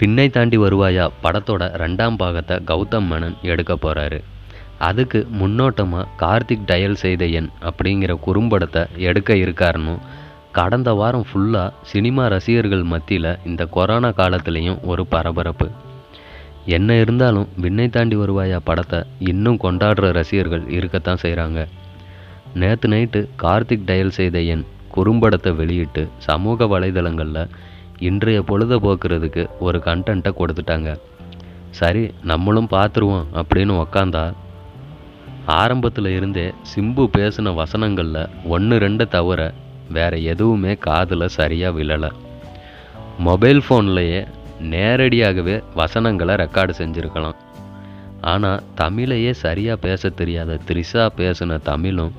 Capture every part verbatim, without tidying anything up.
பின்னை தாண்டி வருவாயா படத்தோட ரெண்டாம் பாகத்தை கௌதம் மேனன் எடுக்க போகிறாரு. அதுக்கு முன்னோட்டமாக கார்த்திக் டயல் செய்த எண் அப்படிங்கிற குறும்படத்தை எடுக்க இருக்காருன்னு கடந்த வாரம் ஃபுல்லாக சினிமா ரசிகர்கள் மத்தியில் இந்த கொரோனா காலத்துலேயும் ஒரு பரபரப்பு. என்ன இருந்தாலும் விண்ணை தாண்டி வருவாயா படத்தை இன்னும் கொண்டாடுற ரசிகர்கள் இருக்கத்தான் செய்கிறாங்க. நேற்று நைட்டு கார்த்திக் டயல் செய்த எண் குறும்படத்தை வெளியிட்டு சமூக வலைதளங்களில் இன்றைய பொழுதுபோக்குறதுக்கு ஒரு கண்டென்ட்டை கொடுத்துட்டாங்க. சரி நம்மளும் பார்த்துருவோம் அப்படின்னு உக்காந்தா ஆரம்பத்தில் இருந்தே சிம்பு பேசின வசனங்களில் ஒன்று ரெண்டு தவிர வேறு எதுவுமே காதில் சரியாக விழலை. மொபைல் ஃபோன்லேயே நேரடியாகவே வசனங்களை ரெக்கார்டு செஞ்சுருக்கலாம். ஆனால் தமிழையே சரியாக பேச தெரியாத த்ரிஷா பேசின தமிழும்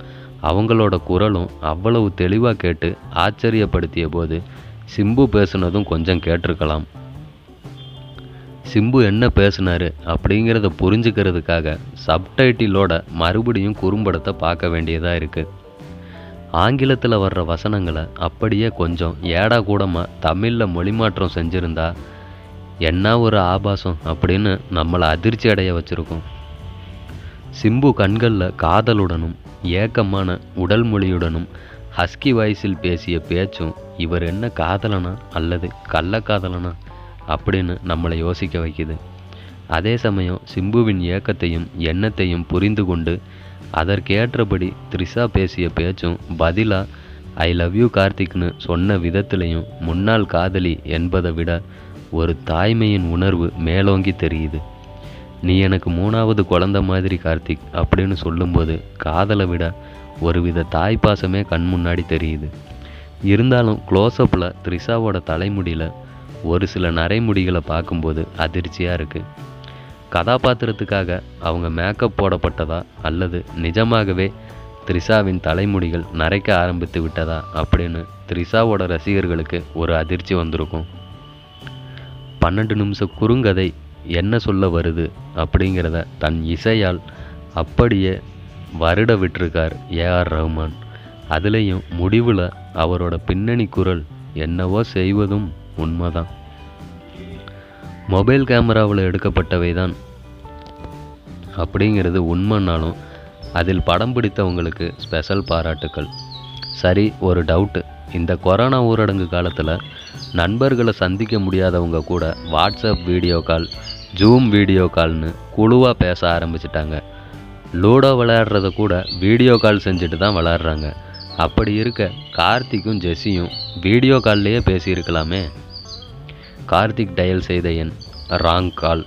அவங்களோட குரலும் அவ்வளவு தெளிவாக கேட்டு ஆச்சரியப்படுத்திய போது சிம்பு பேசுனதும் கொஞ்சம் கேட்டிருக்கலாம். சிம்பு என்ன பேசுனார் அப்படிங்கிறத புரிஞ்சுக்கிறதுக்காக சப்டைட்டிலோட மறுபடியும் குறும்படத்தை பார்க்க வேண்டியதாக இருக்குது. ஆங்கிலத்தில் வர்ற வசனங்களை அப்படியே கொஞ்சம் ஏடா கூடமாக தமிழில் மொழிமாற்றம் செஞ்சுருந்தா என்ன ஒரு ஆபாசம் அப்படின்னு நம்மளை அதிர்ச்சி அடைய வச்சுருக்கோம். சிம்பு கண்களில் காதலுடனும் ஏக்கமான உடல் மொழியுடனும் ஹஸ்கி வாய்ஸில் பேசிய பேச்சும் இவர் என்ன காதலனா அல்லது கள்ளக்காதலனா அப்படின்னு நம்மளை யோசிக்க வைக்குது. அதே சமயம் சிம்புவின் ஏக்கத்தையும் எண்ணத்தையும் புரிந்து கொண்டு அதற்கேற்றபடி த்ரிஷா பேசிய பேச்சும் பதிலாக ஐ லவ் யூ கார்த்திக்னு சொன்ன விதத்திலையும் முன்னாள் காதலி என்பதை விட ஒரு தாய்மையின் உணர்வு மேலோங்கி தெரியுது. நீ எனக்கு மூணாவது குழந்தை மாதிரி கார்த்திக் அப்படின்னு சொல்லும்போது காதலை விட ஒருவித தாய்ப்பாசமே கண் முன்னாடி தெரியுது. இருந்தாலும் க்ளோஸ்அப்பில் த்ரிஷாவோட தலைமுடியில் ஒரு சில நரைமுடிகளை பார்க்கும்போது அதிர்ச்சியாக இருக்குது. கதாபாத்திரத்துக்காக அவங்க மேக்கப் போடப்பட்டதா அல்லது நிஜமாகவே த்ரிஷாவின் தலைமுடிகள் நரைக்க ஆரம்பித்து விட்டதா அப்படின்னு த்ரிஷாவோட ரசிகர்களுக்கு ஒரு அதிர்ச்சி வந்திருக்கும். பன்னெண்டு நிமிஷம் குறுங்கதை என்ன சொல்ல வருது அப்படிங்கிறத தன் இசையால் அப்படியே வருட விட்டிருக்கார் ஏ ஆர் ரஹ்மான். அதுலேயும் முடிவில் அவரோட பின்னணி குரல் என்னவோ செய்வதும் உண்மைதான். மொபைல் கேமராவில் எடுக்கப்பட்டவை தான் அப்படிங்கிறது உண்மைனாலும் அதில் படம் பிடித்தவங்களுக்கு ஸ்பெஷல் பாராட்டுக்கள். சரி ஒரு டவுட்டு, இந்த கொரோனா ஊரடங்கு காலத்தில் நண்பர்களை சந்திக்க முடியாதவங்க கூட WhatsApp video call, Zoom video கால்னு குழுவாக பேச ஆரம்பிச்சிட்டாங்க. லூடோ விளையாடுறத கூட வீடியோ கால் செஞ்சுட்டு தான் விளையாடுறாங்க. அப்படி இருக்க கார்த்திக்கும் ஜெஸியும் வீடியோ கால்லையே பேசியிருக்கலாமே. கார்த்திக் டயல் செய்த எண் ராங் கால்.